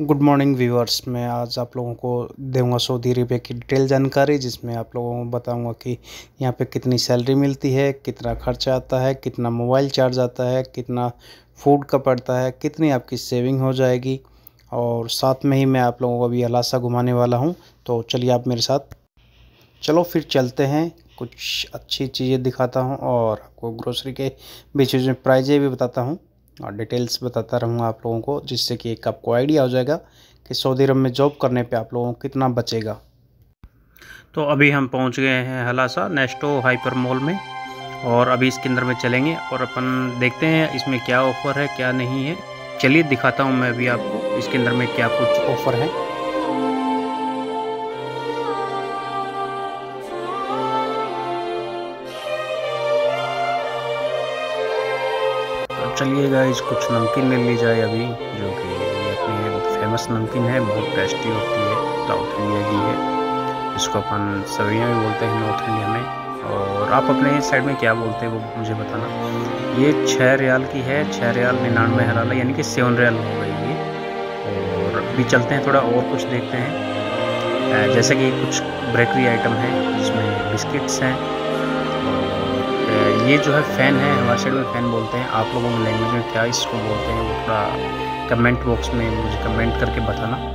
Good morning viewers, मैं आज आप लोगों को दूंगा सऊदी अरेबिया की डिटेल जानकारी, जिसमें आप लोगों को बताऊंगा कि यहाँ पे कितनी सैलरी मिलती है, कितना खर्चा आता है, कितना मोबाइल चार्ज आता है, कितना फूड का पड़ता है, कितनी आपकी सेविंग हो जाएगी। और साथ में ही मैं आप लोगों को भी हलासा घुमाने वाला हूँ, तो चलिए आप मेरे साथ चलो फिर चलते हैं। कुछ अच्छी चीज़ें दिखाता हूँ और आपको ग्रोसरी के बीच बीच में प्राइजें भी बताता हूँ और डिटेल्स बताता रहूँगा आप लोगों को, जिससे कि एक आपको आइडिया हो जाएगा कि सऊदी अरब में जॉब करने पे आप लोगों को कितना बचेगा। तो अभी हम पहुँच गए हैं हलासा नेस्टो हाइपर मॉल में और अभी इसके अंदर में चलेंगे और अपन देखते हैं इसमें क्या ऑफ़र है क्या नहीं है। चलिए दिखाता हूँ मैं अभी आपको इसके अंदर में क्या कुछ ऑफ़र है। चलिए गाइस, कुछ नमकीन मिल ली जाए अभी, जो कि ये अपनी फेमस नमकीन है, बहुत टेस्टी होती है, साउथ इंडिया की है, इसको अपन सवैयाँ भी बोलते हैं नॉर्थ इंडिया में। और आप अपने साइड में क्या बोलते हैं वो मुझे बताना। ये 6 रियाल की है, 6 रियाल 99 हलाला, यानी कि 7 रियाल हो गई ये। और अभी चलते हैं थोड़ा और कुछ देखते हैं, जैसे कि कुछ बेकरी आइटम है जिसमें बिस्किट्स हैं। ये जो है फ़ैन है, हमारे साइड में फ़ैन बोलते हैं, आप लोगों में लैंग्वेज में क्या इसको बोलते हैं वो थोड़ा कमेंट बॉक्स में मुझे कमेंट करके बताना।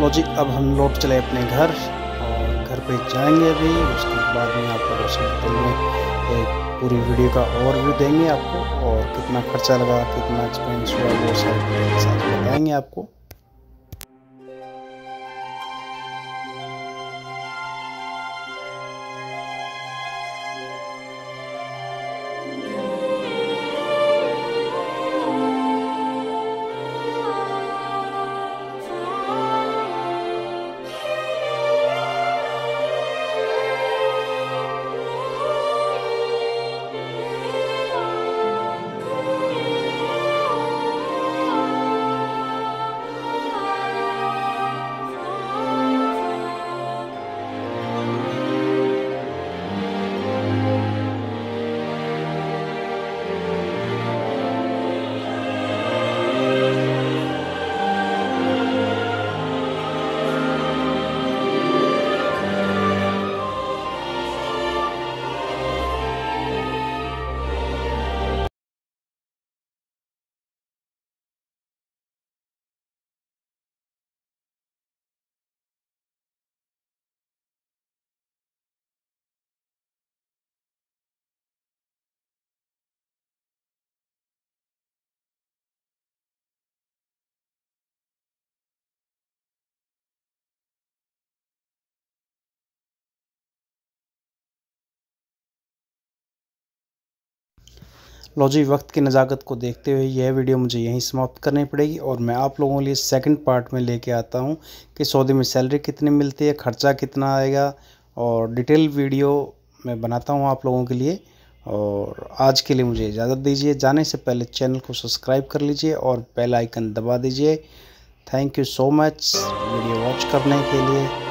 लो जी, अब हम लोग चले अपने घर और घर पे जाएंगे अभी, उसके बाद में आप लोगों से एक पूरी वीडियो का ओवरव्यू देंगे आपको और कितना खर्चा लगा, कितना एक्सपेंस हुआ, वो सब बताएंगे आपको। लो जी, वक्त की नज़ाकत को देखते हुए यह वीडियो मुझे यहीं समाप्त करनी पड़ेगी और मैं आप लोगों के लिए सेकंड पार्ट में लेके आता हूं कि सऊदी में सैलरी कितनी मिलती है, खर्चा कितना आएगा और डिटेल वीडियो मैं बनाता हूं आप लोगों के लिए। और आज के लिए मुझे इजाज़त दीजिए, जाने से पहले चैनल को सब्सक्राइब कर लीजिए और बेल आइकन दबा दीजिए। Thank you so much video watch करने के लिए।